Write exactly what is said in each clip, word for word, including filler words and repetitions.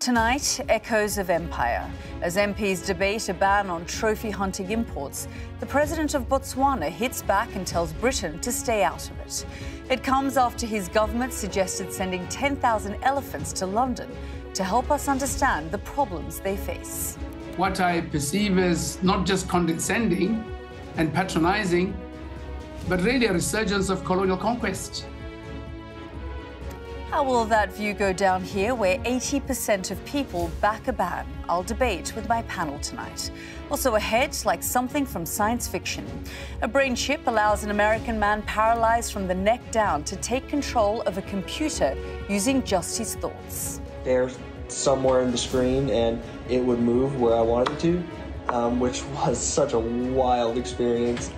Tonight, echoes of empire. As M Ps debate a ban on trophy hunting imports, the president of Botswana hits back and tells Britain to stay out of it. It comes after his government suggested sending ten thousand elephants to London to help us understand the problems they face. What I perceive as not just condescending and patronizing, but really a resurgence of colonial conquest. How will that view go down here, where eighty percent of people back a ban? I'll debate with my panel tonight. Also ahead, like something from science fiction. A brain chip allows an American man paralyzed from the neck down to take control of a computer using just his thoughts. They're somewhere in the screen and it would move where I wanted to, um, which was such a wild experience.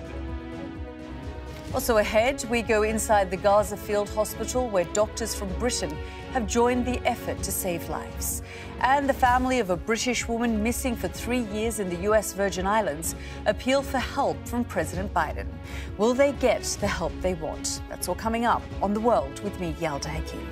Also ahead, we go inside the Gaza field hospital where doctors from Britain have joined the effort to save lives. And the family of a British woman missing for three years in the U S Virgin Islands appeal for help from President Biden. Will they get the help they want? That's all coming up on The World with me, Yalda Hakim.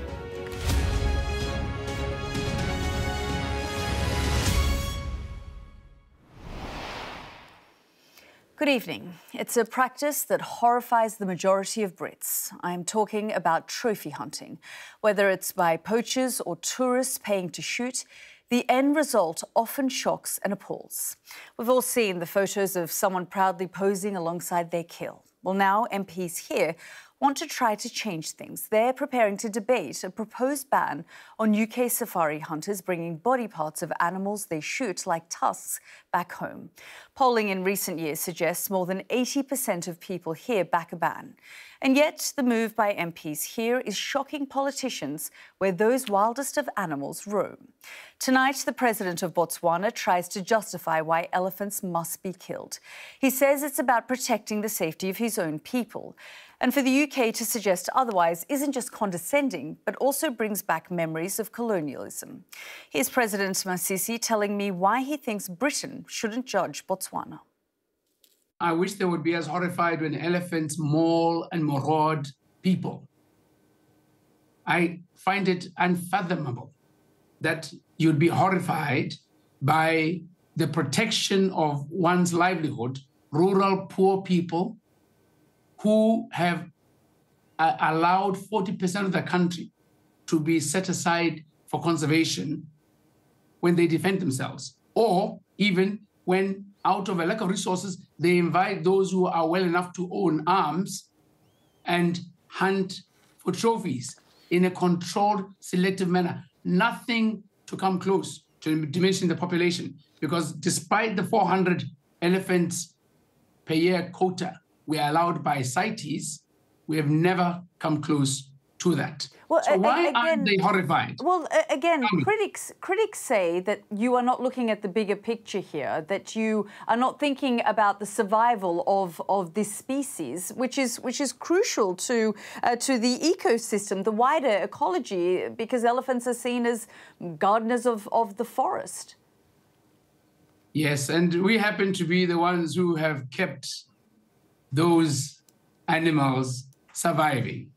Good evening. It's a practice that horrifies the majority of Brits. I'm talking about trophy hunting. Whether it's by poachers or tourists paying to shoot, the end result often shocks and appalls. We've all seen the photos of someone proudly posing alongside their kill. Well, now M Ps here want to try to change things. They're preparing to debate a proposed ban on U K safari hunters bringing body parts of animals they shoot, like tusks, back home. Polling in recent years suggests more than eighty percent of people here back a ban. And yet the move by M Ps here is shocking politicians where those wildest of animals roam. Tonight, the president of Botswana tries to justify why elephants must be killed. He says it's about protecting the safety of his own people. And for the U K to suggest otherwise isn't just condescending, but also brings back memories of colonialism. Here's President Masisi telling me why he thinks Britain shouldn't judge Botswana. I wish they would be as horrified when elephants maul and maraud people. I find it unfathomable that you'd be horrified by the protection of one's livelihood, rural poor people who have uh, allowed forty percent of the country to be set aside for conservation when they defend themselves, or even when, out of a lack of resources, they invite those who are well enough to own arms and hunt for trophies in a controlled, selective manner. Nothing to come close to diminishing the population, because despite the four hundred elephants per year quota we are allowed by CITES, we have never come close to that. Well, so why again, aren't they horrified? Well, again, critics critics say that you are not looking at the bigger picture here, that you are not thinking about the survival of of this species, which is which is crucial to uh, to the ecosystem, the wider ecology, because elephants are seen as gardeners of of the forest. Yes, and we happen to be the ones who have kept those animals surviving.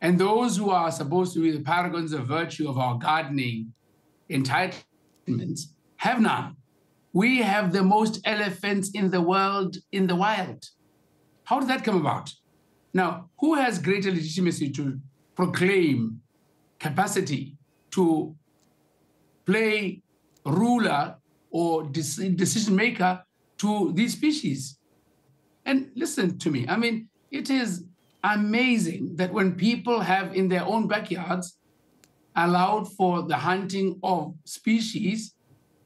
And those who are supposed to be the paragons of virtue of our gardening entitlements have none. We have the most elephants in the world in the wild. How did that come about? Now, who has greater legitimacy to proclaim capacity to play ruler or decision maker to these species? And listen to me, I mean, it is amazing that when people have in their own backyards allowed for the hunting of species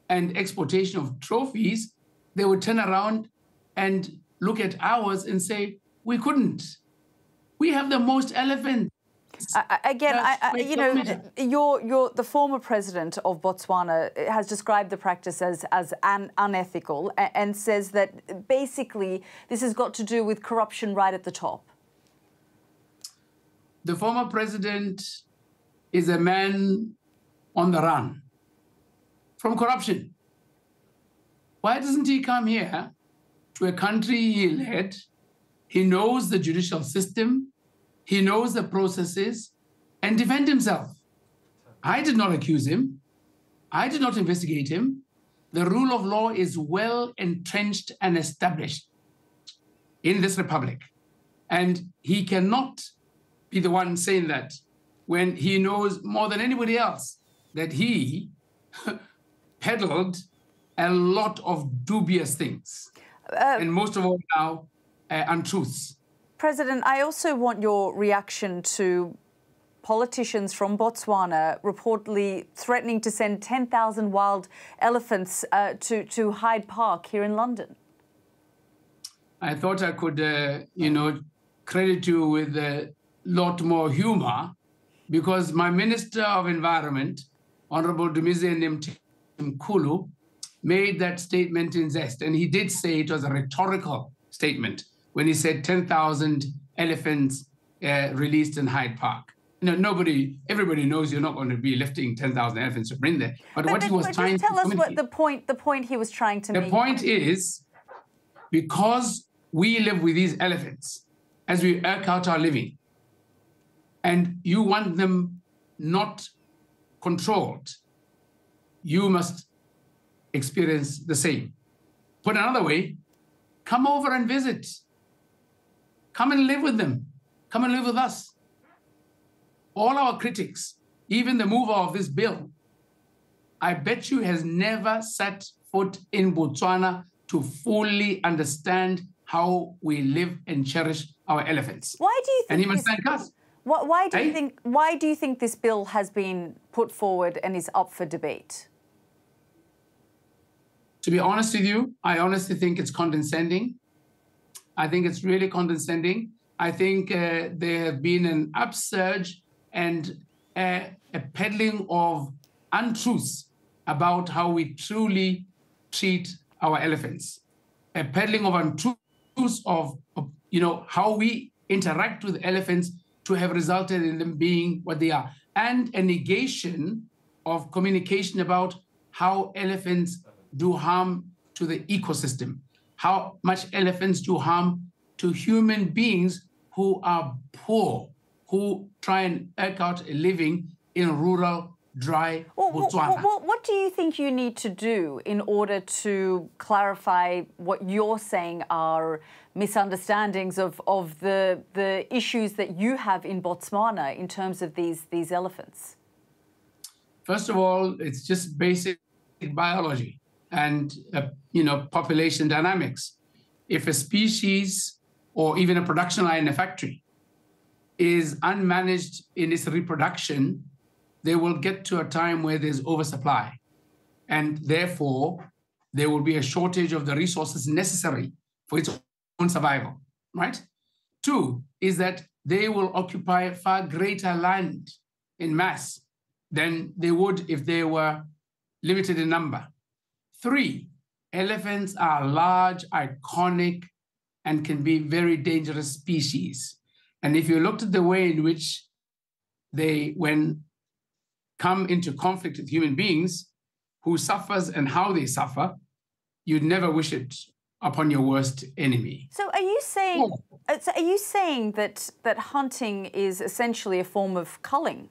and exportation of trophies, they would turn around and look at ours and say, we couldn't. We have the most elephants. I, again, I, I, you know, your, your, the former president of Botswana has described the practice as, as an unethical and, and says that basically this has got to do with corruption right at the top. The former president is a man on the run from corruption. Why doesn't he come here to a country he led? He knows the judicial system, he knows the processes, and defend himself. I did not accuse him. I did not investigate him. The rule of law is well entrenched and established in this republic. And he cannot be the one saying that when he knows more than anybody else that he peddled a lot of dubious things. Uh, and most of all now, uh, untruths. President, I also want your reaction to politicians from Botswana reportedly threatening to send ten thousand wild elephants uh, to, to Hyde Park here in London. I thought I could, uh, you know, credit you with a lot more humour because my Minister of Environment, Honourable Dumisani Mkhulu, made that statement in zest. And he did say it was a rhetorical statement when he said ten thousand elephants uh, released in Hyde Park. No, nobody, everybody knows you're not going to be lifting ten thousand elephants to bring there. But, but what he was trying tell to tell us what the point, the point he was trying to the make. The point is, because we live with these elephants as we work out our living, and you want them not controlled, you must experience the same. Put another way, come over and visit. Come and live with them. Come and live with us. All our critics, even the mover of this bill, I bet you has never set foot in Botswana to fully understand how we live and cherish our elephants. Why do you think? And he must thank us. Why, why do eh? you think? Why do you think this bill has been put forward and is up for debate? To be honest with you, I honestly think it's condescending. I think it's really condescending. I think uh, there have been an upsurge and a, a peddling of untruths about how we truly treat our elephants, a peddling of untruths of, of, you know, how we interact with elephants to have resulted in them being what they are, and a negation of communication about how elephants do harm to the ecosystem, how much elephants do harm to human beings who are poor, who try and eke out a living in rural, dry well, Botswana. Well, well, what do you think you need to do in order to clarify what you're saying are misunderstandings of, of the, the issues that you have in Botswana in terms of these, these elephants? First of all, it's just basic biology and, uh, you know, population dynamics. If a species or even a production line in a factory is unmanaged in its reproduction, they will get to a time where there's oversupply. And therefore, there will be a shortage of the resources necessary for its own survival, right? Two is that they will occupy far greater land in mass than they would if they were limited in number. Three, elephants are large, iconic, and can be very dangerous species. And if you looked at the way in which they, when come into conflict with human beings, who suffers and how they suffer, you'd never wish it upon your worst enemy. So are you saying, yeah. so are you saying that, that hunting is essentially a form of culling?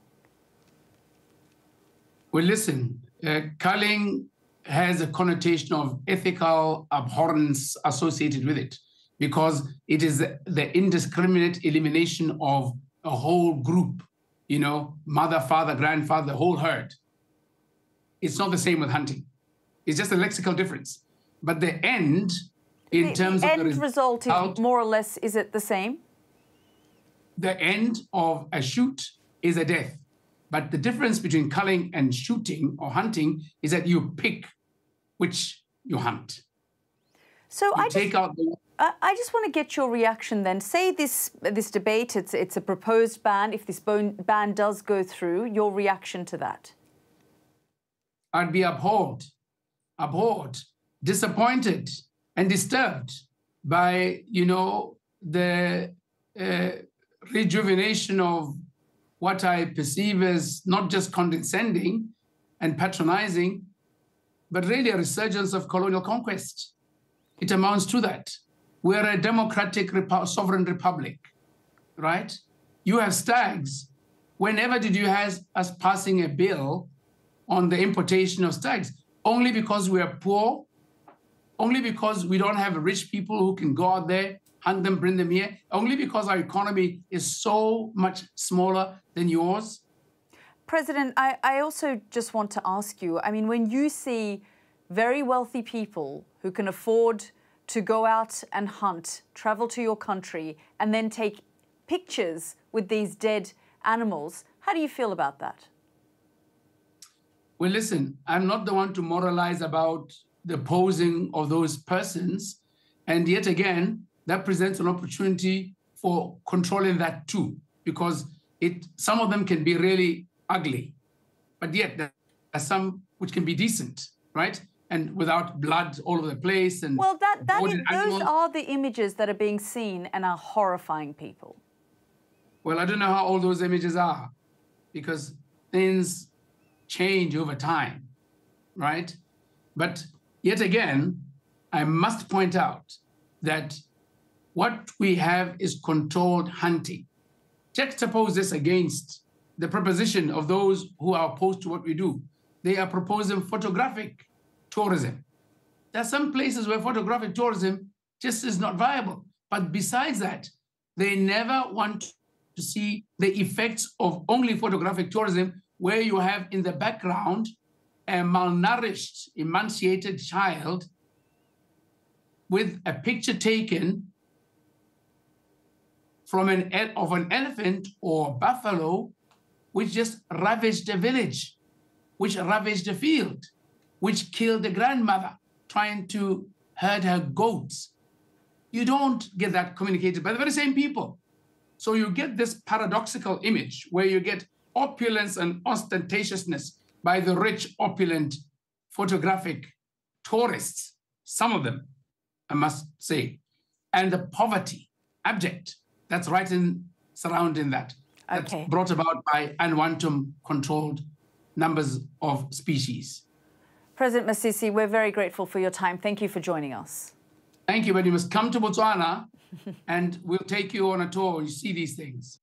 Well, listen, uh, culling has a connotation of ethical abhorrence associated with it, because it is the indiscriminate elimination of a whole group, you know, mother, father, grandfather, the whole herd. It's not the same with hunting. It's just a lexical difference. But the end, in the terms end of the res result, is more or less, is it the same? The end of a shoot is a death. But the difference between culling and shooting or hunting is that you pick which you hunt. So you I take just... out the I just want to get your reaction then. Say this this debate, it's, it's a proposed ban. If this ban does go through, your reaction to that? I'd be abhorred, abhorred, disappointed and disturbed by, you know, the uh, rejuvenation of what I perceive as not just condescending and patronizing, but really a resurgence of colonial conquest. It amounts to that. We're a democratic repu- sovereign republic, right? You have stags. Whenever did you have us passing a bill on the importation of stags, only because we are poor, only because we don't have rich people who can go out there, hunt them, bring them here, only because our economy is so much smaller than yours. President, I, I also just want to ask you, I mean, when you see very wealthy people who can afford to go out and hunt, travel to your country, and then take pictures with these dead animals, how do you feel about that? Well, listen, I'm not the one to moralize about the posing of those persons. And yet again, that presents an opportunity for controlling that too, because it some of them can be really ugly, but yet there are some which can be decent, right? And without blood all over the place. And well, that, that is, those are the images that are being seen and are horrifying people. Well, I don't know how old those images are, because things change over time, right? But yet again, I must point out that what we have is controlled hunting. Juxtapose this against the proposition of those who are opposed to what we do. They are proposing photographic tourism. There are some places where photographic tourism just is not viable. But besides that, they never want to see the effects of only photographic tourism, where you have in the background a malnourished, emaciated child with a picture taken from an of an elephant or buffalo, which just ravaged the village, which ravaged the field, which killed the grandmother trying to herd her goats. You don't get that communicated by the very same people. So you get this paradoxical image where you get opulence and ostentatiousness by the rich, opulent, photographic tourists, some of them, I must say, and the poverty, abject, that's right in surrounding that. That's okay. Brought about by unwanted, controlled numbers of species. President Masisi, we're very grateful for your time. Thank you for joining us. Thank you, but you must come to Botswana and we'll take you on a tour and you see these things.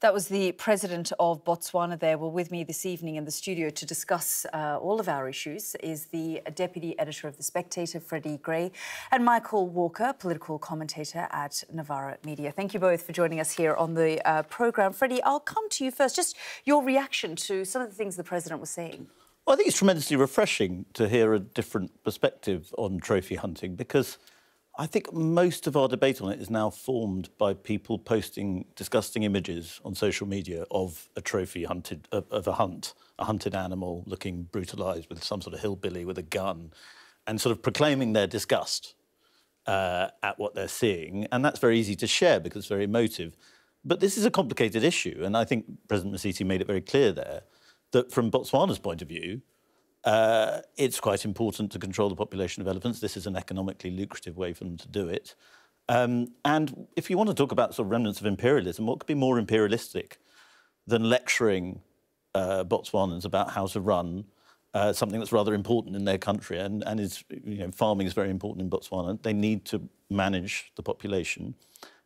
That was the president of Botswana there. Well, with me this evening in the studio to discuss uh, all of our issues is the deputy editor of The Spectator, Freddie Gray, and Michael Walker, political commentator at Navara Media. Thank you both for joining us here on the uh, programme. Freddie, I'll come to you first. Just your reaction to some of the things the president was saying. Well, I think it's tremendously refreshing to hear a different perspective on trophy hunting, because I think most of our debate on it is now formed by people posting disgusting images on social media of a trophy hunted, of, of a hunt, a hunted animal looking brutalised with some sort of hillbilly with a gun, and sort of proclaiming their disgust uh, at what they're seeing. And that's very easy to share because it's very emotive. But this is a complicated issue, and I think President Masisi made it very clear there that from Botswana's point of view, Uh, it's quite important to control the population of elephants. This is an economically lucrative way for them to do it. Um, and if you want to talk about sort of remnants of imperialism, what could be more imperialistic than lecturing uh, Botswanans about how to run uh, something that's rather important in their country? And, and is, you know, farming is very important in Botswana. They need to manage the population.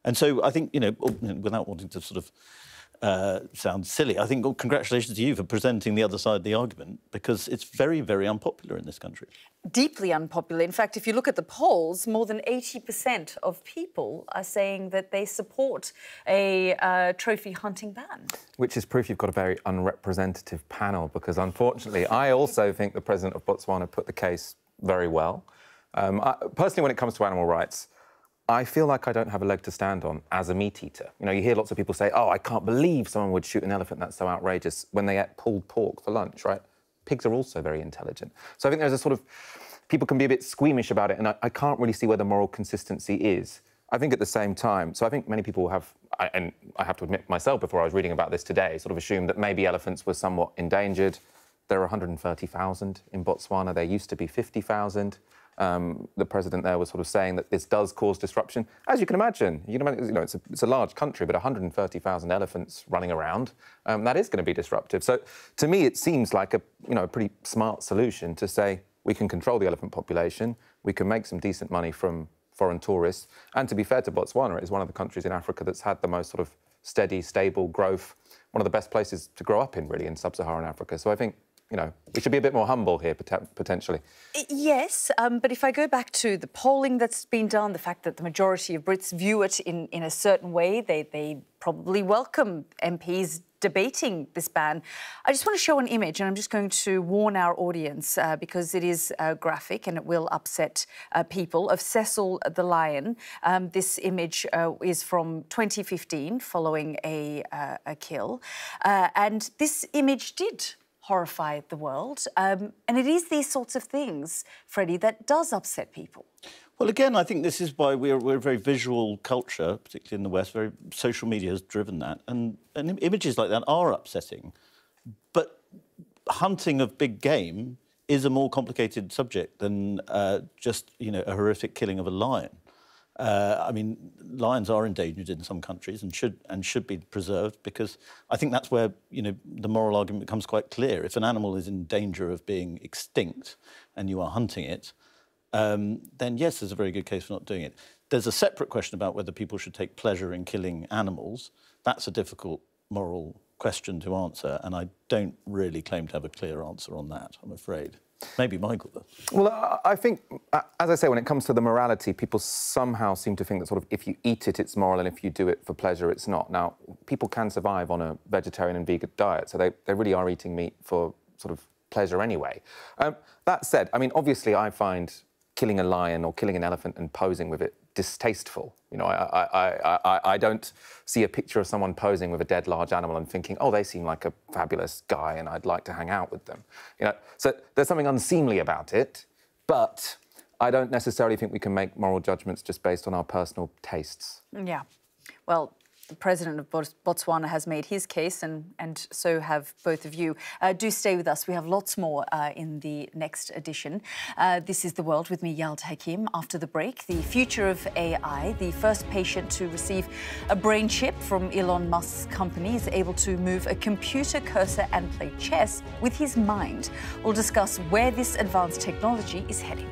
And so I think, you know, without wanting to sort of Uh, sounds silly, I think, well, congratulations to you for presenting the other side of the argument, because it's very, very unpopular in this country. Deeply unpopular. In fact, if you look at the polls, more than eighty percent of people are saying that they support a uh, trophy hunting ban. Which is proof you've got a very unrepresentative panel, because unfortunately, I also think the president of Botswana put the case very well. Um, I, personally, when it comes to animal rights, I feel like I don't have a leg to stand on as a meat eater. You know, you hear lots of people say, oh, I can't believe someone would shoot an elephant, that's so outrageous, when they ate pulled pork for lunch, right? Pigs are also very intelligent. So I think there's a sort of, people can be a bit squeamish about it, and I, I can't really see where the moral consistency is. I think at the same time, so I think many people have, I, and I have to admit myself before I was reading about this today, sort of assumed that maybe elephants were somewhat endangered. There are one hundred thirty thousand in Botswana, there used to be fifty thousand. Um, the president there was sort of saying that this does cause disruption. As you can imagine, you, can imagine, you know, it's a, it's a large country, but one hundred thirty thousand elephants running around, um, that is going to be disruptive. So to me, it seems like a, you know, a pretty smart solution to say we can control the elephant population, we can make some decent money from foreign tourists. And to be fair to Botswana, it is one of the countries in Africa that's had the most sort of steady, stable growth. one of the best places to grow up in, really, in sub-Saharan Africa. So I think, you know, we should be a bit more humble here, potentially. Yes, um, but if I go back to the polling that's been done, the fact that the majority of Brits view it in, in a certain way, they, they probably welcome M Ps debating this ban. I just want to show an image, and I'm just going to warn our audience uh, because it is uh, graphic and it will upset uh, people, of Cecil the Lion. Um, this image uh, is from twenty fifteen, following a, uh, a kill. Uh, and this image did horrify the world. Um, and it is these sorts of things, Freddie, that does upset people. Well, again, I think this is why we're, we're a very visual culture, particularly in the West. Very social media has driven that. And, and images like that are upsetting. But hunting of big game is a more complicated subject than uh, just, you know, a horrific killing of a lion. Uh, I mean, lions are endangered in some countries and should and should be preserved, because I think that's where, you know, the moral argument becomes quite clear. If an animal is in danger of being extinct and you are hunting it, um, then yes, there's a very good case for not doing it. There's a separate question about whether people should take pleasure in killing animals. That's a difficult moral question to answer, and I don't really claim to have a clear answer on that, I'm afraid. Maybe Michael, though. Well, I think, as I say, when it comes to the morality, people somehow seem to think that sort of if you eat it, it's moral, and if you do it for pleasure, it's not. Now, people can survive on a vegetarian and vegan diet, so they, they really are eating meat for sort of pleasure anyway. Um, that said, I mean, obviously, I find killing a lion or killing an elephant and posing with it distasteful. You know, I, I, I, I don't see a picture of someone posing with a dead large animal and thinking, oh, they seem like a fabulous guy and I'd like to hang out with them. You know, so there's something unseemly about it, but I don't necessarily think we can make moral judgments just based on our personal tastes. Yeah. Well, the president of Botswana has made his case, and, and so have both of you. Uh, do stay with us. We have lots more uh, in the next edition. Uh, this is The World with me, Yalda Hakim. After the break, the future of A I. The first patient to receive a brain chip from Elon Musk's company is able to move a computer cursor and play chess with his mind. We'll discuss where this advanced technology is heading.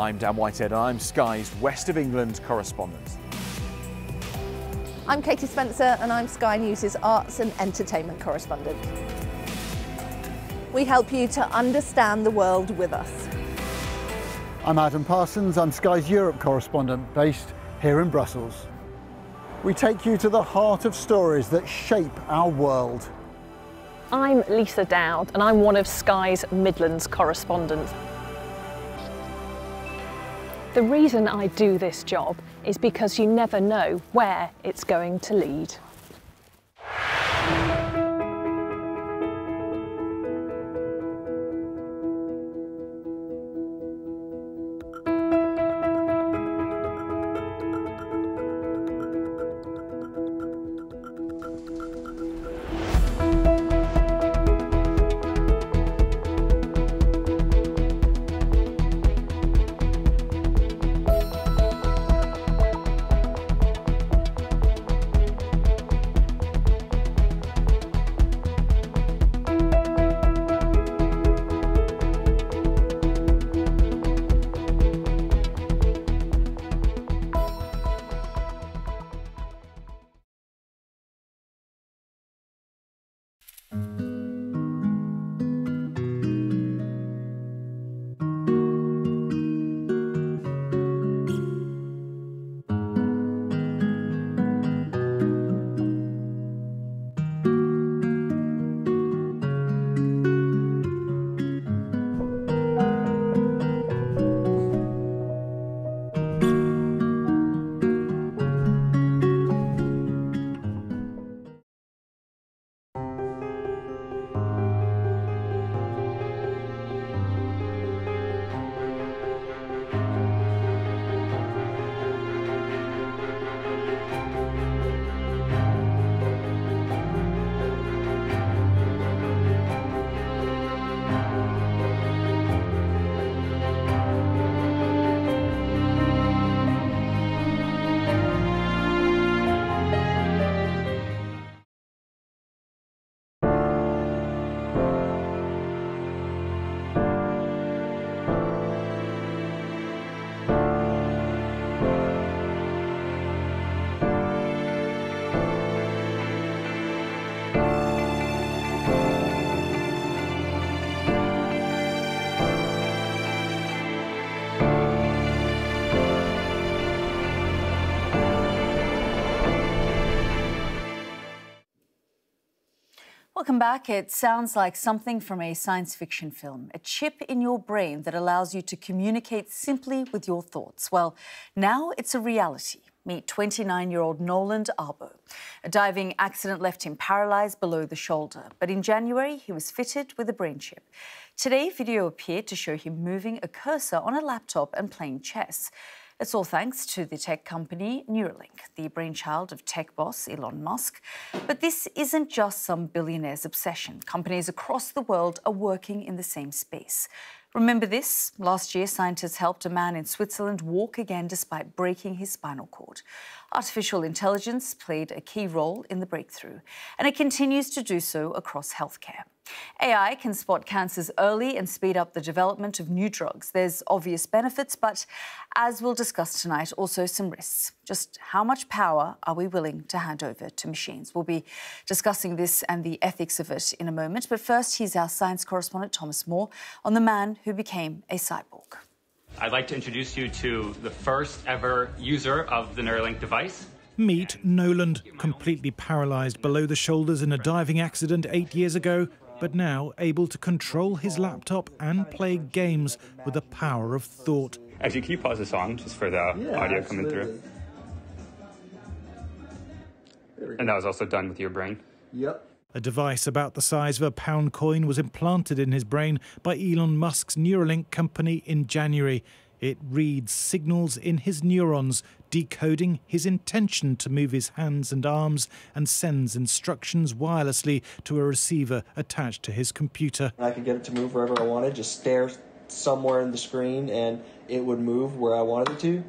I'm Dan Whitehead, and I'm Sky's West of England correspondent. I'm Katie Spencer, and I'm Sky News' arts and entertainment correspondent. We help you to understand the world with us. I'm Adam Parsons, I'm Sky's Europe correspondent, based here in Brussels. We take you to the heart of stories that shape our world. I'm Lisa Dowd, and I'm one of Sky's Midlands correspondents. The reason I do this job is because you never know where it's going to lead. Welcome back. It sounds like something from a science fiction film, a chip in your brain that allows you to communicate simply with your thoughts. Well, now it's a reality. Meet twenty-nine-year-old Nolan Arbo. A diving accident left him paralysed below the shoulder, but in January he was fitted with a brain chip. Today, video appeared to show him moving a cursor on a laptop and playing chess. It's all thanks to the tech company Neuralink, the brainchild of tech boss Elon Musk. But this isn't just some billionaire's obsession. Companies across the world are working in the same space. Remember this? Last year, scientists helped a man in Switzerland walk again despite breaking his spinal cord. Artificial intelligence played a key role in the breakthrough, and it continues to do so across healthcare. A I can spot cancers early and speed up the development of new drugs. There's obvious benefits, but as we'll discuss tonight, also some risks. Just how much power are we willing to hand over to machines? We'll be discussing this and the ethics of it in a moment. But first, here's our science correspondent, Thomas Moore, on the man who became a cyborg. I'd like to introduce you to the first ever user of the Neuralink device. Meet Nolan, completely paralysed below the shoulders in a diving accident eight years ago, but now able to control his laptop and play games with the power of thought. Actually, can you pause the song just for the yeah, audio coming absolutely. through? And that was also done with your brain? Yep. A device about the size of a pound coin was implanted in his brain by Elon Musk's Neuralink company in January. It reads signals in his neurons, decoding his intention to move his hands and arms, and sends instructions wirelessly to a receiver attached to his computer. I could get it to move wherever I wanted, just stare somewhere in the screen, and it would move where I wanted it to,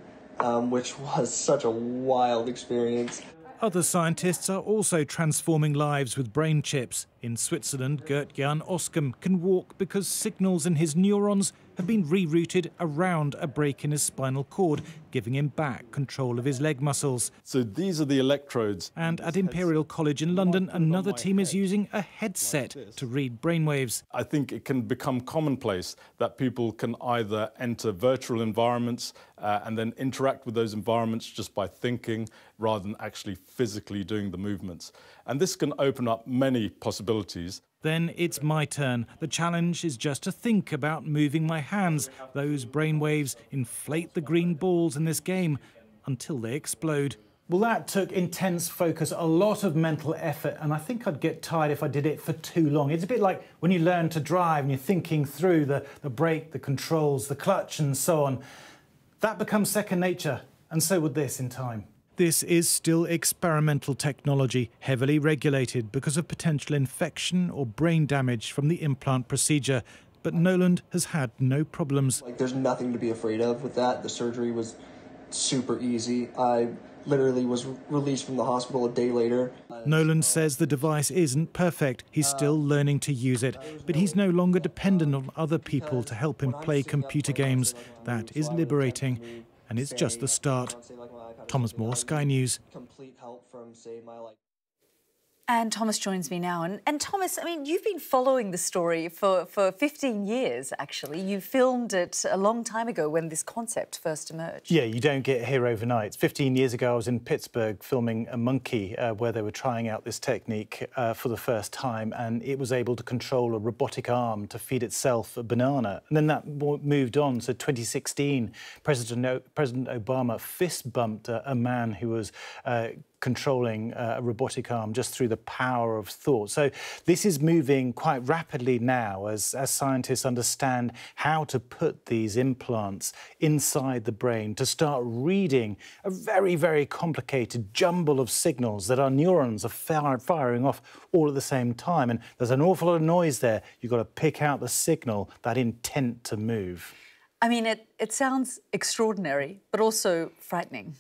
um, which was such a wild experience. Other scientists are also transforming lives with brain chips. In Switzerland, Gert-Jan Oskam can walk because signals in his neurons have been rerouted around a break in his spinal cord, giving him back control of his leg muscles. So these are the electrodes. And at Imperial College in London, another team is using a headset to read brainwaves. I think it can become commonplace that people can either enter virtual environments uh, and then interact with those environments just by thinking rather than actually physically doing the movements. And this can open up many possibilities. Then it's my turn. The challenge is just to think about moving my hands. Those brainwaves inflate the green balls in this game until they explode. Well, that took intense focus, a lot of mental effort, and I think I'd get tired if I did it for too long. It's a bit like when you learn to drive and you're thinking through the, the brake, the controls, the clutch and so on. That becomes second nature, and so would this in time. This is still experimental technology, heavily regulated because of potential infection or brain damage from the implant procedure. But Nolan has had no problems. Like, there's nothing to be afraid of with that. The surgery was super easy. I literally was released from the hospital a day later. Nolan says the device isn't perfect. He's still learning to use it, but he's no longer dependent on other people to help him play computer games. That is liberating, and it's just the start. Thomas Moore, Sky News. Complete help from, say, my life. And Thomas joins me now. And, and Thomas, I mean, you've been following the story for, for fifteen years, actually. You filmed it a long time ago when this concept first emerged. Yeah, you don't get here overnight. fifteen years ago, I was in Pittsburgh filming a monkey uh, where they were trying out this technique uh, for the first time, and it was able to control a robotic arm to feed itself a banana. And then that moved on. So twenty sixteen, President, o President Obama fist-bumped a, a man who was Uh, controlling uh, a robotic arm just through the power of thought. So this is moving quite rapidly now as, as scientists understand how to put these implants inside the brain to start reading a very, very complicated jumble of signals that our neurons are fire firing off all at the same time. And there's an awful lot of noise there. You've got to pick out the signal, that intent to move. I mean, it, it sounds extraordinary, but also frightening.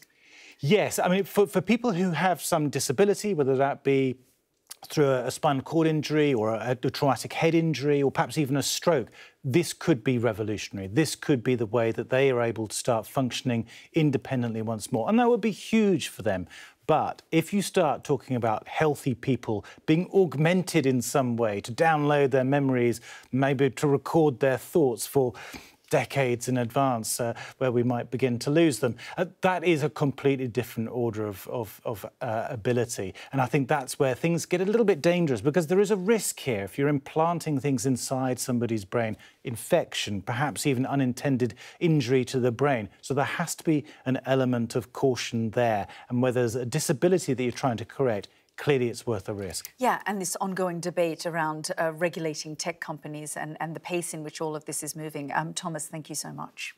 Yes, I mean, for, for people who have some disability, whether that be through a spinal cord injury or a, a traumatic head injury or perhaps even a stroke, this could be revolutionary. This could be the way that they are able to start functioning independently once more. And that would be huge for them. But if you start talking about healthy people being augmented in some way to download their memories, maybe to record their thoughts for decades in advance, uh, where we might begin to lose them. Uh, that is a completely different order of, of, of uh, ability. And I think that's where things get a little bit dangerous, because there is a risk here. If you're implanting things inside somebody's brain, infection, perhaps even unintended injury to the brain. So there has to be an element of caution there. And where there's a disability that you're trying to correct, clearly it's worth a risk. Yeah, and this ongoing debate around uh, regulating tech companies and, and the pace in which all of this is moving. Um, Thomas, thank you so much.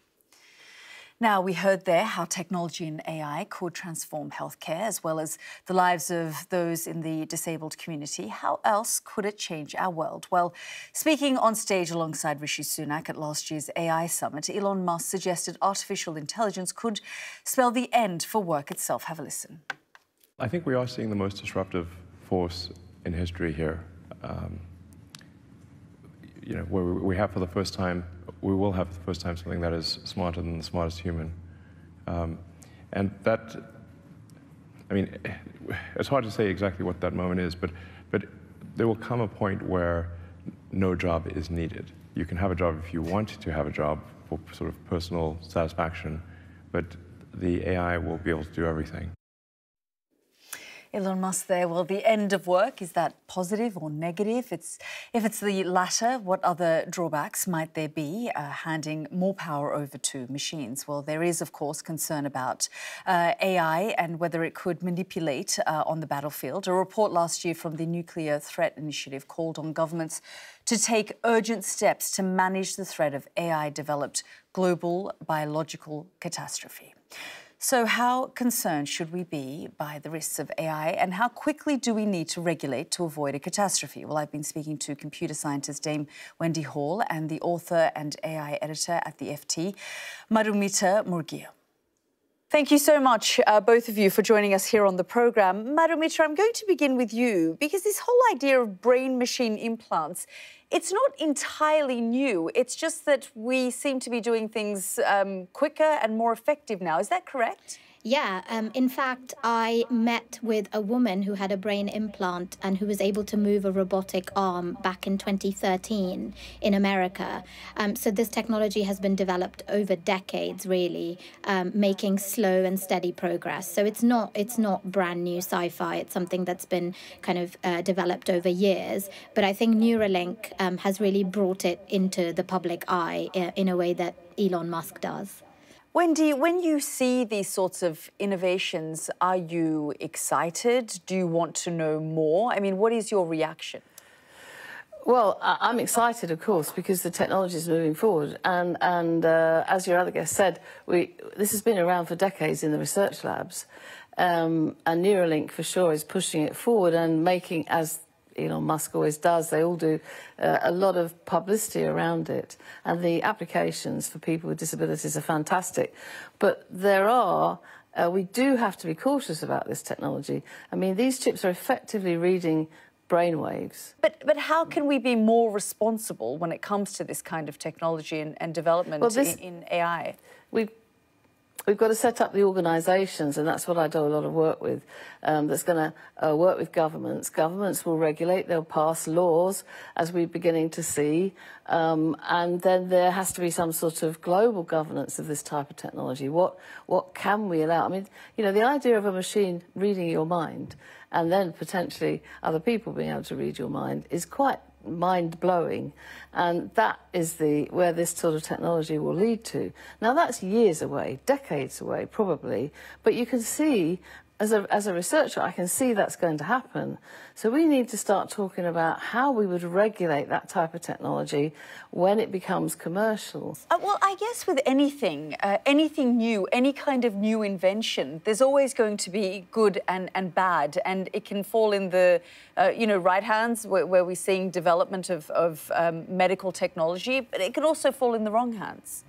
Now, we heard there how technology and A I could transform healthcare as well as the lives of those in the disabled community. How else could it change our world? Well, speaking on stage alongside Rishi Sunak at last year's A I summit, Elon Musk suggested artificial intelligence could spell the end for work itself. Have a listen. I think we are seeing the most disruptive force in history here. Um, you know, where we have for the first time, we will have for the first time something that is smarter than the smartest human. Um, and that, I mean, it's hard to say exactly what that moment is, but, but there will come a point where no job is needed. You can have a job if you want to have a job for sort of personal satisfaction, but the A I will be able to do everything. Elon Musk there. Well, the end of work, is that positive or negative? It's, if it's the latter, what other drawbacks might there be? Uh, handing more power over to machines. Well, there is, of course, concern about uh, A I and whether it could manipulate uh, on the battlefield. A report last year from the Nuclear Threat Initiative called on governments to take urgent steps to manage the threat of A I-developed global biological catastrophe. So how concerned should we be by the risks of A I, and how quickly do we need to regulate to avoid a catastrophe? Well, I've been speaking to computer scientist Dame Wendy Hall and the author and A I editor at the F T, Madhumita Murgia. Thank you so much, uh, both of you, for joining us here on the programme. Madhumita, I'm going to begin with you, because this whole idea of brain-machine implants, it's not entirely new. It's just that we seem to be doing things um, quicker and more effective now. Is that correct? Yeah. Um, in fact, I met with a woman who had a brain implant and who was able to move a robotic arm back in twenty thirteen in America. Um, so this technology has been developed over decades, really, um, making slow and steady progress. So it's not it's not brand new sci-fi. It's something that's been kind of uh, developed over years. But I think Neuralink um, has really brought it into the public eye in a way that Elon Musk does. Wendy, when you see these sorts of innovations, are you excited? Do you want to know more? I mean, what is your reaction? Well, I'm excited, of course, because the technology is moving forward. And, and uh, as your other guest said, we, this has been around for decades in the research labs. Um, and Neuralink, for sure, is pushing it forward and making, as Elon Musk always does, they all do, uh, a lot of publicity around it. And the applications for people with disabilities are fantastic. But there are, uh, we do have to be cautious about this technology. I mean, these chips are effectively reading brainwaves. But, but how can we be more responsible when it comes to this kind of technology and, and development well, this, in, in A I? We've We've got to set up the organisations, and that's what I do a lot of work with, um, that's going to uh, work with governments. Governments will regulate, they'll pass laws, as we're beginning to see, um, and then there has to be some sort of global governance of this type of technology. What, what can we allow? I mean, you know, the idea of a machine reading your mind and then potentially other people being able to read your mind is quite mind-blowing, and that is the where this sort of technology will lead to. Now, that's years away, decades away probably, but you can see, as a, as a researcher, I can see that's going to happen. So we need to start talking about how we would regulate that type of technology when it becomes commercial. Uh, well, I guess with anything, uh, anything new, any kind of new invention, there's always going to be good and, and bad, and it can fall in the, uh, you know, right hands, where, where we're seeing development of, of um, medical technology, but it can also fall in the wrong hands.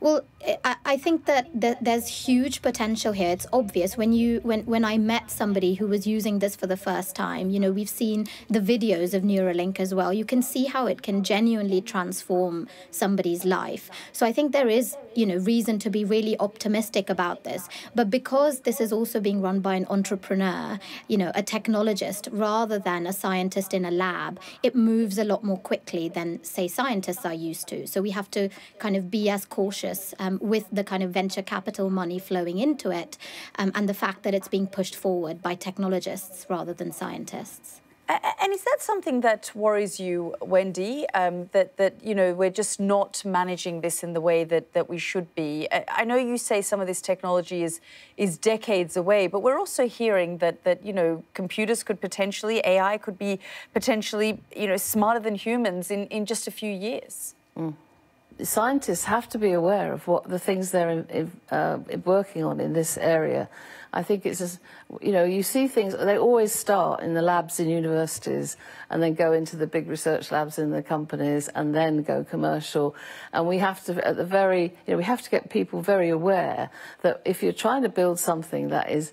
Well, I, I think that th there's huge potential here. It's obvious when you when when I met somebody who was using this for the first time. You know, we've seen the videos of Neuralink as well. You can see how it can genuinely transform somebody's life. So I think there is, you know, reason to be really optimistic about this. But because this is also being run by an entrepreneur, you know, a technologist rather than a scientist in a lab, it moves a lot more quickly than, say, scientists are used to. So we have to kind of be as cautious Um, with the kind of venture capital money flowing into it, um, and the fact that it's being pushed forward by technologists rather than scientists. And is that something that worries you, Wendy, um, that, that, you know, we're just not managing this in the way that, that we should be? I know you say some of this technology is, is decades away, but we're also hearing that, that, you know, computers could potentially, A I could be potentially, you know, smarter than humans in, in just a few years. Mm. Scientists have to be aware of what the things they're uh, working on in this area. I think it's just, you know, you see things, they always start in the labs in universities and then go into the big research labs in the companies and then go commercial. And we have to, at the very, you know, we have to get people very aware that if you're trying to build something that is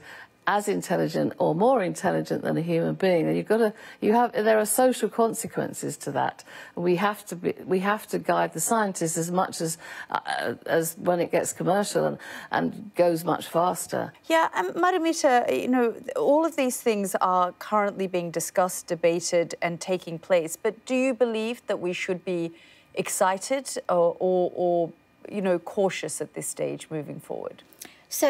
as intelligent or more intelligent than a human being, and you've got to, you have, there are social consequences to that. We have to be, we have to guide the scientists as much as, uh, as when it gets commercial and, and goes much faster. Yeah, and Madhumita, you know, all of these things are currently being discussed, debated, and taking place. But do you believe that we should be excited or, or, or you know, cautious at this stage moving forward? So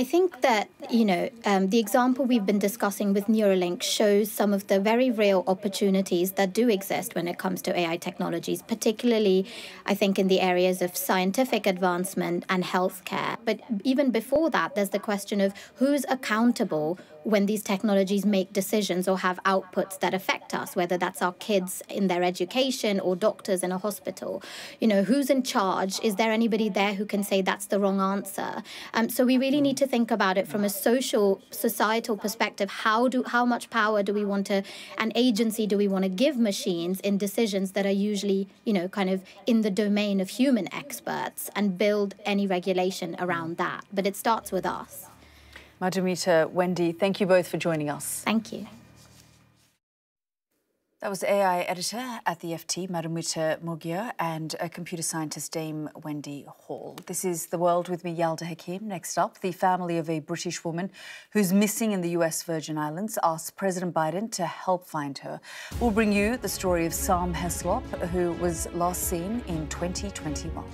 I think that, you know, um, the example we've been discussing with Neuralink shows some of the very real opportunities that do exist when it comes to A I technologies, particularly, I think, in the areas of scientific advancement and healthcare. But even before that, there's the question of who's accountable when these technologies make decisions or have outputs that affect us, whether that's our kids in their education or doctors in a hospital. You know, who's in charge? Is there anybody there who can say that's the wrong answer? Um, so we really need to think about it from a social, societal perspective. How do, how much power do we want to, and agency do we want to give machines in decisions that are usually, you know, kind of in the domain of human experts, and build any regulation around that? But it starts with us. Madhumita, Wendy, thank you both for joining us. Thank you. That was A I editor at the F T, Madhumita Murgia, and a computer scientist, Dame Wendy Hall. This is The World with me, Yalda Hakim. Next up, the family of a British woman who's missing in the U S Virgin Islands asks President Biden to help find her. We'll bring you the story of Sam Heslop, who was last seen in twenty twenty-one.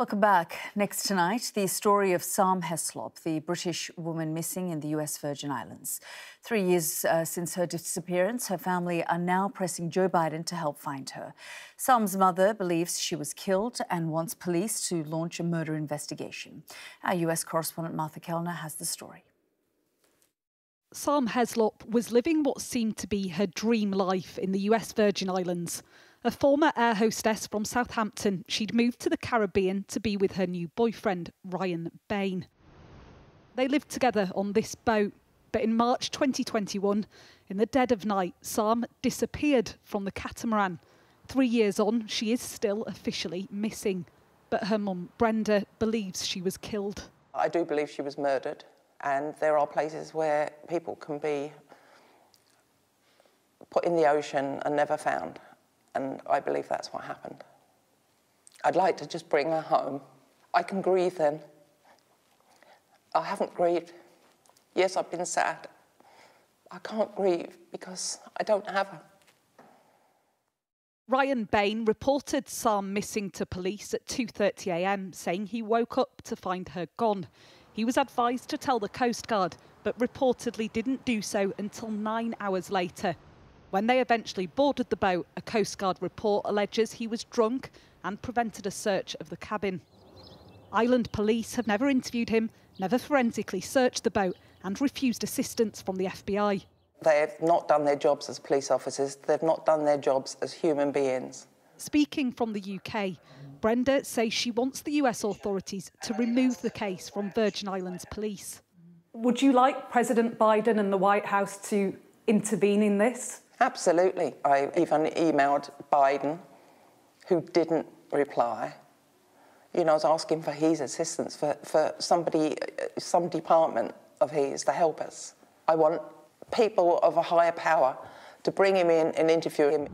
Welcome back. Next tonight, the story of Sam Heslop, the British woman missing in the U S Virgin Islands. Three years uh, since her disappearance, her family are now pressing Joe Biden to help find her. Sam's mother believes she was killed and wants police to launch a murder investigation. Our U S correspondent Martha Kellner has the story. Sam Heslop was living what seemed to be her dream life in the U S Virgin Islands. A former air hostess from Southampton, she'd moved to the Caribbean to be with her new boyfriend, Ryan Bain. They lived together on this boat, but in March twenty twenty-one, in the dead of night, Sam disappeared from the catamaran. Three years on, she is still officially missing, but her mum, Brenda, believes she was killed. I do believe she was murdered, and there are places where people can be put in the ocean and never found. And I believe that's what happened. I'd like to just bring her home. I can grieve then. I haven't grieved. Yes, I've been sad. I can't grieve because I don't have her. Ryan Bain reported Sam missing to police at two thirty a m, saying he woke up to find her gone. He was advised to tell the Coast Guard, but reportedly didn't do so until nine hours later. When they eventually boarded the boat, a Coast Guard report alleges he was drunk and prevented a search of the cabin. Island police have never interviewed him, never forensically searched the boat, and refused assistance from the F B I. They have not done their jobs as police officers. They've not done their jobs as human beings. Speaking from the U K, Brenda says she wants the U S authorities to remove the case from Virgin Islands police. Would you like President Biden and the White House to intervene in this? Absolutely. I even emailed Biden, who didn't reply. You know, I was asking for his assistance, for, for somebody, some department of his to help us. I want people of a higher power to bring him in and interview him.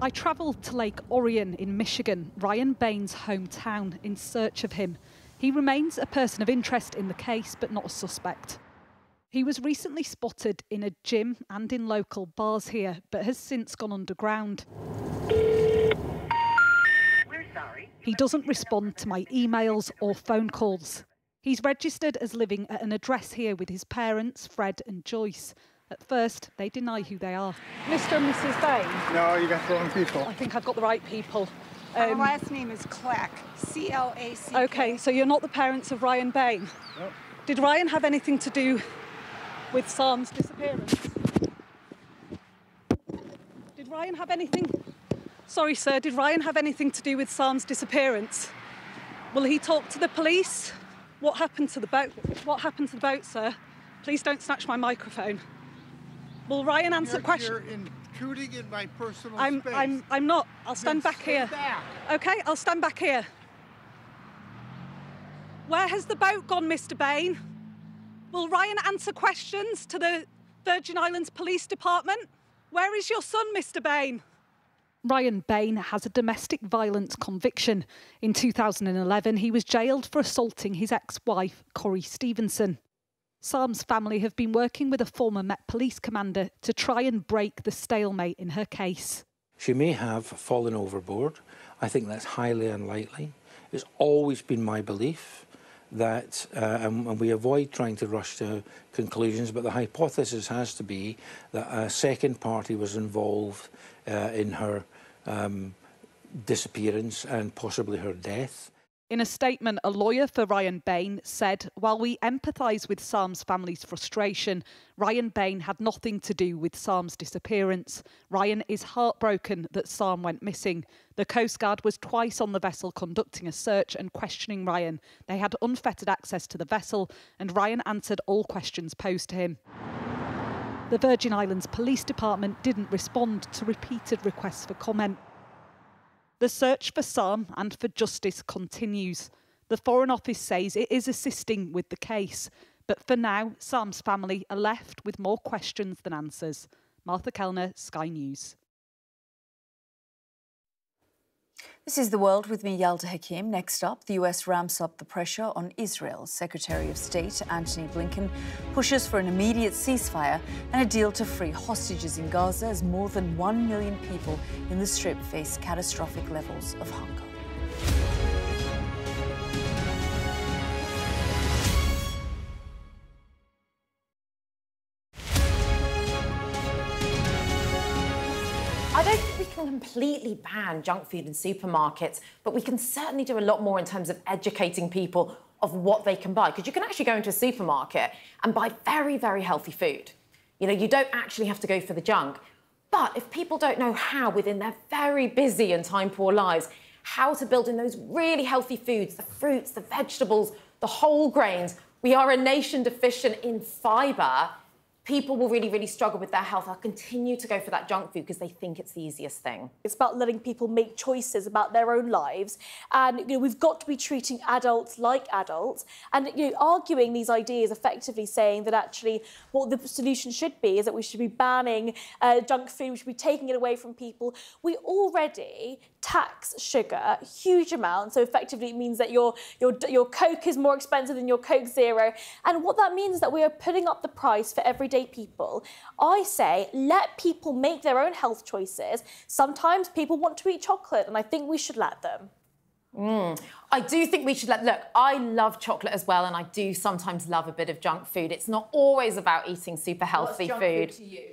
I travelled to Lake Orion in Michigan, Ryan Bain's hometown, in search of him. He remains a person of interest in the case, but not a suspect. He was recently spotted in a gym and in local bars here, but has since gone underground. We're sorry. He doesn't respond to my emails or phone calls. He's registered as living at an address here with his parents, Fred and Joyce. At first, they deny who they are. Mister and Missus Bain? No, you got the wrong people. I think I've got the right people. Um, Our last name is Clack, C L A C K. OK, so you're not the parents of Ryan Bain? Nope. Did Ryan have anything to do with Sam's disappearance? Did Ryan have anything? Sorry, sir, did Ryan have anything to do with Sam's disappearance? Will he talk to the police? What happened to the boat? What happened to the boat, sir? Please don't snatch my microphone. Will Ryan answer questions? You're intruding in my personal I'm, space. I'm, I'm not. I'll stand back here. Back. OK, I'll stand back here. Where has the boat gone, Mister Bain? Will Ryan answer questions to the Virgin Islands Police Department? Where is your son, Mister Bain? Ryan Bain has a domestic violence conviction. In two thousand eleven, he was jailed for assaulting his ex-wife, Corrie Stevenson. Sam's family have been working with a former Met Police commander to try and break the stalemate in her case. She may have fallen overboard. I think that's highly unlikely. It's always been my belief that, uh, and, and we avoid trying to rush to conclusions, but the hypothesis has to be that a second party was involved uh, in her um, disappearance and possibly her death. In a statement, a lawyer for Ryan Bain said, while we empathise with Sam's family's frustration, Ryan Bain had nothing to do with Sam's disappearance. Ryan is heartbroken that Sam went missing. The Coast Guard was twice on the vessel conducting a search and questioning Ryan. They had unfettered access to the vessel and Ryan answered all questions posed to him. The Virgin Islands Police Department didn't respond to repeated requests for comment. The search for Sam and for justice continues. The Foreign Office says it is assisting with the case. But for now, Sam's family are left with more questions than answers. Martha Kellner, Sky News. This is The World with me, Yalda Hakim. Next up, the U S ramps up the pressure on Israel. Secretary of State Antony Blinken pushes for an immediate ceasefire and a deal to free hostages in Gaza as more than one million people in the Strip face catastrophic levels of hunger. I don't think we can completely ban junk food in supermarkets, but we can certainly do a lot more in terms of educating people of what they can buy, because you can actually go into a supermarket and buy very, very healthy food. You know, you don't actually have to go for the junk. But if people don't know how, within their very busy and time-poor lives, how to build in those really healthy foods, the fruits, the vegetables, the whole grains, we are a nation deficient in fibre, people will really, really struggle with their health. They'll continue to go for that junk food because they think it's the easiest thing. It's about letting people make choices about their own lives. And, you know, we've got to be treating adults like adults. And, you know, arguing these ideas, effectively saying that actually what the solution should be is that we should be banning uh, junk food, we should be taking it away from people. We already tax sugar, huge amounts. So effectively it means that your, your, your Coke is more expensive than your Coke Zero. And what that means is that we are putting up the price for everyday people. I say let people make their own health choices. Sometimes people want to eat chocolate and I think we should let them. Mm. I do think we should let... Look, I love chocolate as well and I do sometimes love a bit of junk food. It's not always about eating super healthy food. What's junk food to you?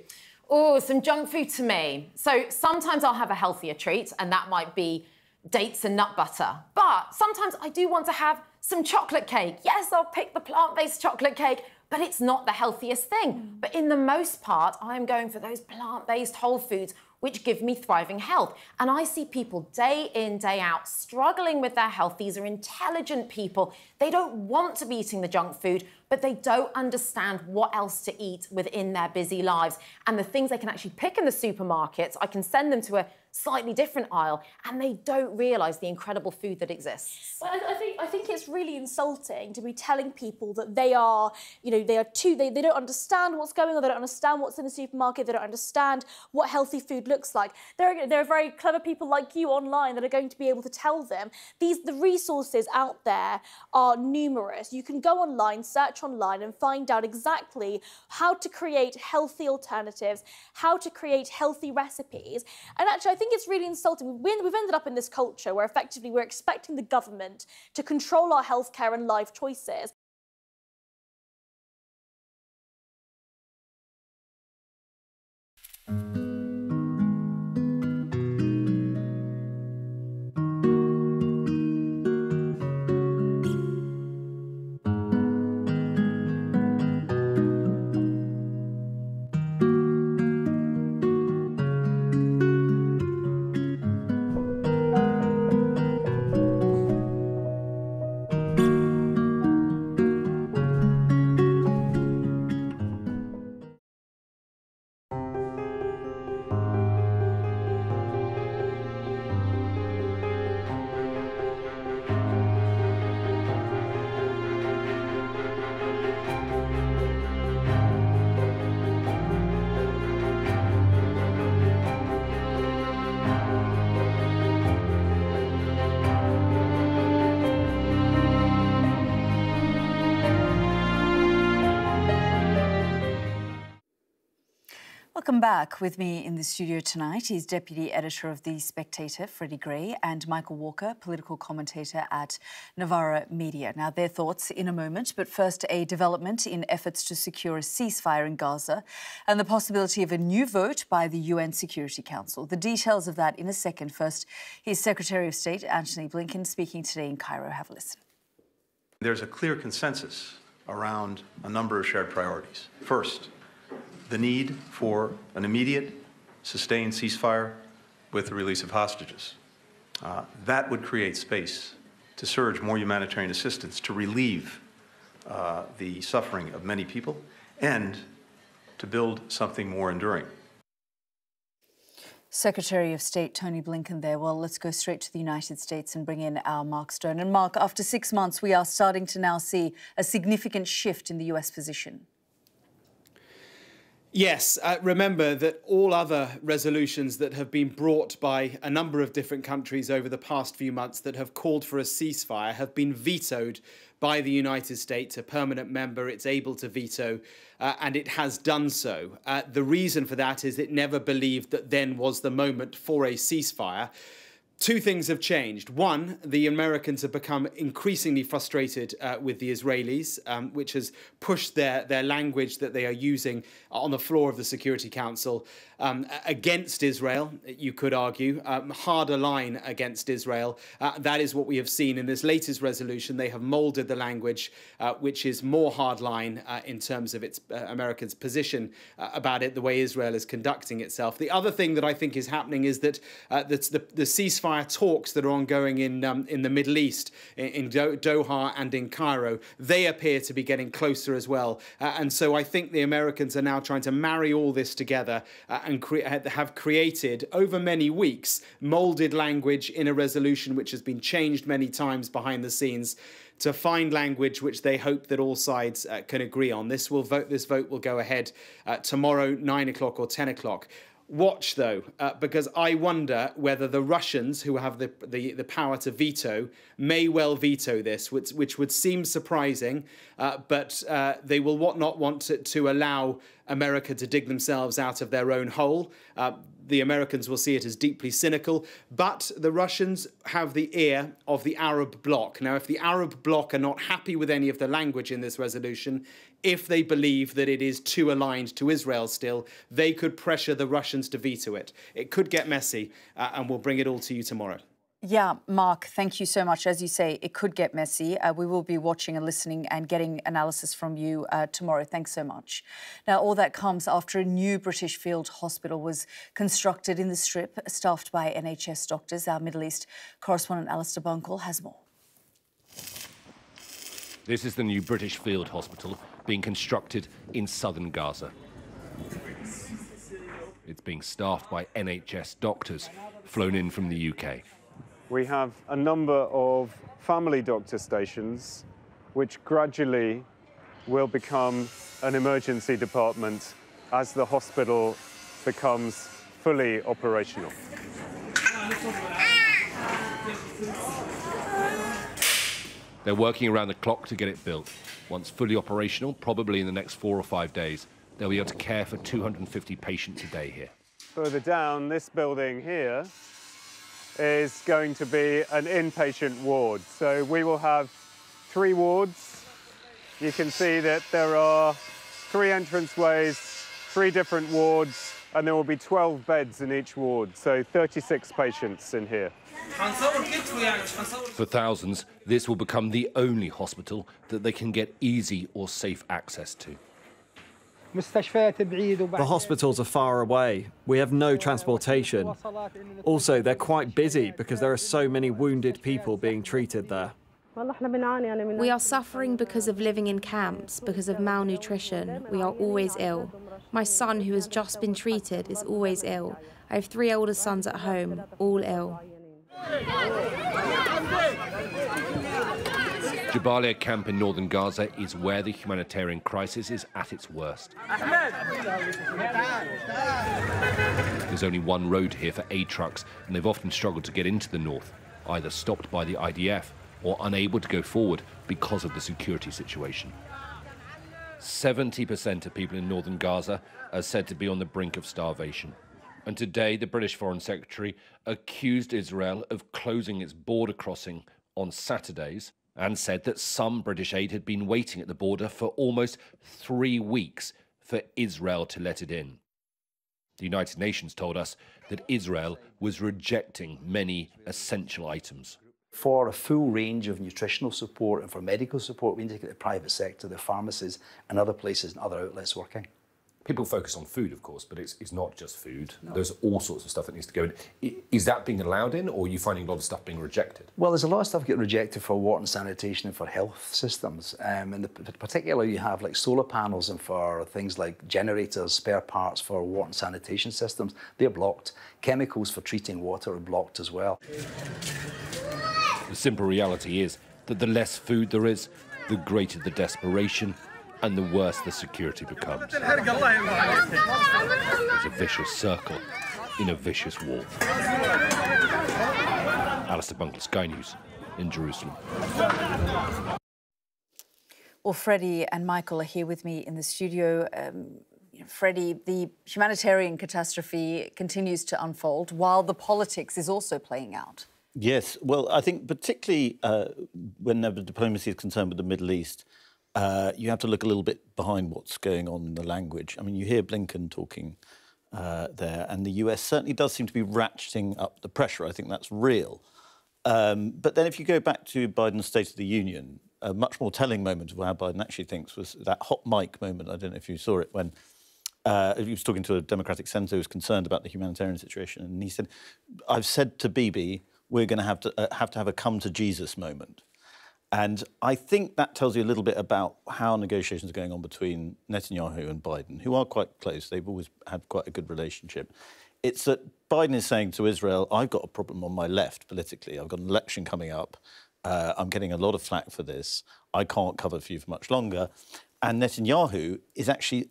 Oh, some junk food to me. So sometimes I'll have a healthier treat and that might be dates and nut butter. But sometimes I do want to have some chocolate cake. Yes, I'll pick the plant-based chocolate cake, but it's not the healthiest thing. Mm. But in the most part, I'm going for those plant-based whole foods which give me thriving health. And I see people day in, day out struggling with their health. These are intelligent people. They don't want to be eating the junk food, but they don't understand what else to eat within their busy lives. And the things they can actually pick in the supermarkets, I can send them to a slightly different aisle, and they don't realise the incredible food that exists. Well, I, I think I think it's really insulting to be telling people that they are, you know, they are too, they, they don't understand what's going on, they don't understand what's in the supermarket, they don't understand what healthy food looks like. There are, there are very clever people like you online that are going to be able to tell them. These, the resources out there are numerous. You can go online, search online, and find out exactly how to create healthy alternatives, how to create healthy recipes, and actually, I think I think it's really insulting. We've ended up in this culture where effectively we're expecting the government to control our healthcare and life choices. Welcome back. With me in the studio tonight is Deputy Editor of The Spectator, Freddie Gray, and Michael Walker, political commentator at Navara Media. Now, their thoughts in a moment, but first a development in efforts to secure a ceasefire in Gaza and the possibility of a new vote by the U N Security Council. The details of that in a second. First, here's Secretary of State Antony Blinken speaking today in Cairo. Have a listen. There's a clear consensus around a number of shared priorities. First, the need for an immediate, sustained ceasefire with the release of hostages. Uh, that would create space to surge more humanitarian assistance, to relieve uh, the suffering of many people, and to build something more enduring. Secretary of State Tony Blinken there. Well, let's go straight to the United States and bring in our Mark Stone. And Mark, after six months, we are starting to now see a significant shift in the U S position. Yes, uh, remember that all other resolutions that have been brought by a number of different countries over the past few months that have called for a ceasefire have been vetoed by the United States, a permanent member. It's able to veto, uh, and it has done so. Uh, the reason for that is it never believed that then was the moment for a ceasefire. Two things have changed. One, the Americans have become increasingly frustrated uh, with the Israelis, um, which has pushed their, their language that they are using on the floor of the Security Council um, against Israel, you could argue, um, harder line against Israel. Uh, that is what we have seen in this latest resolution. They have moulded the language, uh, which is more hard line uh, in terms of its uh, America's position uh, about it, the way Israel is conducting itself. The other thing that I think is happening is that uh, the, the, the ceasefire talks that are ongoing in, um, in the Middle East, in, in Do Doha and in Cairo, they appear to be getting closer as well. Uh, and so I think the Americans are now trying to marry all this together uh, and cre have created, over many weeks, moulded language in a resolution which has been changed many times behind the scenes to find language which they hope that all sides uh, can agree on. This will vote. This vote will go ahead uh, tomorrow, nine o'clock or ten o'clock. Watch, though, uh, because I wonder whether the Russians, who have the, the, the power to veto, may well veto this, which, which would seem surprising, uh, but uh, they will what not want to, to allow America to dig themselves out of their own hole. Uh, the Americans will see it as deeply cynical, but the Russians have the ear of the Arab bloc. Now, if the Arab bloc are not happy with any of the language in this resolution, if they believe that it is too aligned to Israel still, they could pressure the Russians to veto it. It could get messy, uh, and we'll bring it all to you tomorrow. Yeah, Mark, thank you so much. As you say, it could get messy. Uh, we will be watching and listening and getting analysis from you uh, tomorrow. Thanks so much. Now, all that comes after a new British field hospital was constructed in the Strip, staffed by N H S doctors. Our Middle East correspondent Alistair Bunkle has more. This is the new British field hospital being constructed in southern Gaza. It's being staffed by N H S doctors flown in from the U K. We have a number of family doctor stations which gradually will become an emergency department as the hospital becomes fully operational. They're working around the clock to get it built. Once fully operational, probably in the next four or five days, they'll be able to care for two hundred fifty patients a day here. Further down, this building here is going to be an inpatient ward. So we will have three wards. You can see that there are three entranceways, three different wards, and there will be twelve beds in each ward, so thirty-six patients in here. For thousands, this will become the only hospital that they can get easy or safe access to. The hospitals are far away. We have no transportation. Also, they're quite busy because there are so many wounded people being treated there. We are suffering because of living in camps, because of malnutrition. We are always ill. My son, who has just been treated, is always ill. I have three older sons at home, all ill. Jabalia camp in northern Gaza is where the humanitarian crisis is at its worst. There's only one road here for aid trucks, and they've often struggled to get into the north, either stopped by the I D F or unable to go forward because of the security situation. seventy percent of people in northern Gaza are said to be on the brink of starvation. And today, the British Foreign Secretary accused Israel of closing its border crossing on Saturdays and said that some British aid had been waiting at the border for almost three weeks for Israel to let it in. The United Nations told us that Israel was rejecting many essential items. For a full range of nutritional support and for medical support, we need to get the private sector, the pharmacies and other places and other outlets working. People focus on food, of course, but it's, it's not just food. No. There's all sorts of stuff that needs to go in. Is that being allowed in, or are you finding a lot of stuff being rejected? Well, there's a lot of stuff getting rejected for water and sanitation and for health systems. Um, and the, particularly you have like solar panels and for things like generators, spare parts for water and sanitation systems, they're blocked. Chemicals for treating water are blocked as well. The simple reality is that the less food there is, the greater the desperation, and the worse the security becomes. It's a vicious circle in a vicious war. Alistair Bunkle, Sky News, in Jerusalem. Well, Freddie and Michael are here with me in the studio. Um, Freddie, the humanitarian catastrophe continues to unfold while the politics is also playing out. Yes, well, I think particularly uh, when the diplomacy is concerned with the Middle East, Uh, you have to look a little bit behind what's going on in the language. I mean, you hear Blinken talking uh, there. And the U S certainly does seem to be ratcheting up the pressure. I think that's real. Um, but then if you go back to Biden's State of the Union, a much more telling moment of how Biden actually thinks was that hot mic moment. I don't know if you saw it, when uh, he was talking to a Democratic senator who was concerned about the humanitarian situation. And he said, I've said to Bibi, we're going to have to uh, have to have a come to Jesus moment. And I think that tells you a little bit about how negotiations are going on between Netanyahu and Biden, who are quite close. They've always had quite a good relationship. It's that Biden is saying to Israel, I've got a problem on my left politically. I've got an election coming up. Uh, I'm getting a lot of flack for this. I can't cover for you for much longer. And Netanyahu is actually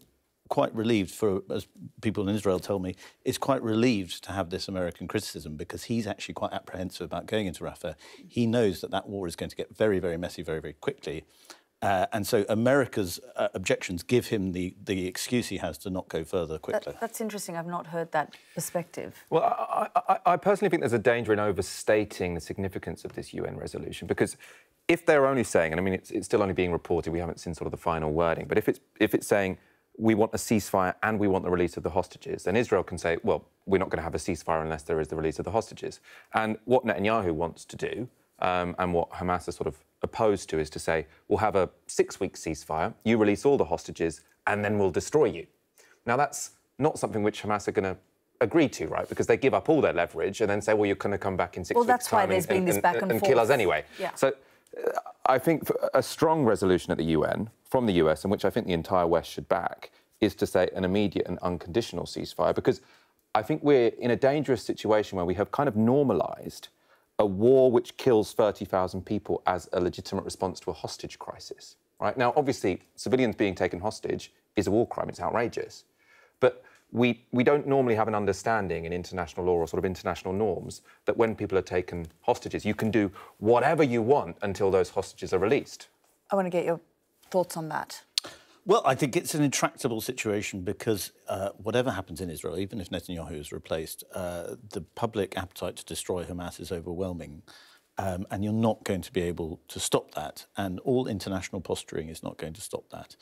quite relieved, for, as people in Israel tell me, is quite relieved to have this American criticism, because he's actually quite apprehensive about going into Rafah. He knows that that war is going to get very, very messy very, very quickly. Uh, and so America's uh, objections give him the, the excuse he has to not go further quickly. That, that's interesting. I've not heard that perspective. Well, I, I, I personally think there's a danger in overstating the significance of this U N resolution, because if they're only saying, and I mean, it's, it's still only being reported, we haven't seen sort of the final wording, but if it's, if it's saying, we want a ceasefire and we want the release of the hostages, then Israel can say, well, we're not going to have a ceasefire unless there is the release of the hostages. And what Netanyahu wants to do, um, and what Hamas is sort of opposed to, is to say, we'll have a six-week ceasefire, you release all the hostages, and then we'll destroy you. Now, that's not something which Hamas are going to agree to, right? Because they give up all their leverage and then say, well, you're going to come back in six well, weeks' time and, and, and, and, and kill us anyway. Yeah. So uh, I think a strong resolution at the U N from the U S, and which I think the entire West should back, is to say an immediate and unconditional ceasefire, because I think we're in a dangerous situation where we have kind of normalised a war which kills thirty thousand people as a legitimate response to a hostage crisis, right? Now, obviously, civilians being taken hostage is a war crime. It's outrageous. But we, we don't normally have an understanding in international law or sort of international norms that when people are taken hostages, you can do whatever you want until those hostages are released. I want to get your thoughts on that. Well, I think it's an intractable situation, because uh, whatever happens in Israel, even if Netanyahu is replaced, uh, the public appetite to destroy Hamas is overwhelming, um, and you're not going to be able to stop that, and all international posturing is not going to stop that.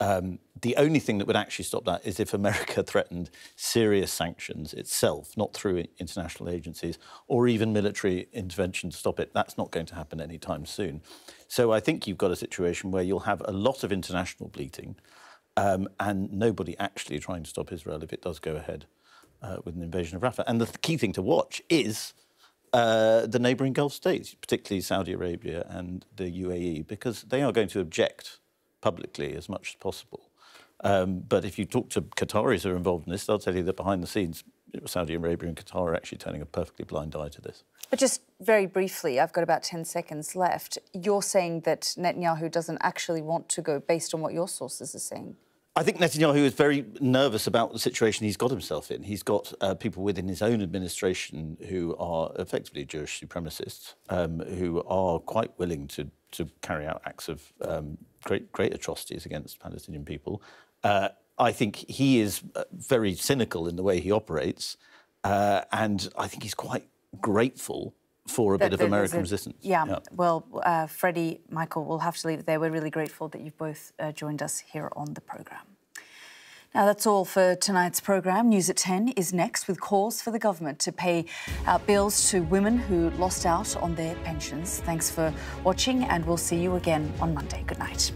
Um, the only thing that would actually stop that is if America threatened serious sanctions itself, not through international agencies, or even military intervention to stop it. That's not going to happen anytime soon. So I think you've got a situation where you'll have a lot of international bleating, um, and nobody actually trying to stop Israel if it does go ahead uh, with an invasion of Rafah. And the th- key thing to watch is uh, the neighbouring Gulf states, particularly Saudi Arabia and the U A E, because they are going to object publicly as much as possible. Um, but if you talk to Qataris who are involved in this, they'll tell you that behind the scenes, Saudi Arabia and Qatar are actually turning a perfectly blind eye to this. But just very briefly, I've got about ten seconds left. You're saying that Netanyahu doesn't actually want to go, based on what your sources are saying? I think Netanyahu is very nervous about the situation he's got himself in. He's got uh, people within his own administration who are effectively Jewish supremacists, um, who are quite willing to, to carry out acts of um, great, great atrocities against Palestinian people. Uh, I think he is very cynical in the way he operates, uh, and I think he's quite grateful for a that, bit of American a, resistance. Yeah, yeah. well, uh, Freddie, Michael, we'll have to leave it there. We're really grateful that you've both uh, joined us here on the programme. Now, that's all for tonight's programme. News at ten is next, with calls for the government to pay out bills to women who lost out on their pensions. Thanks for watching, and we'll see you again on Monday. Good night.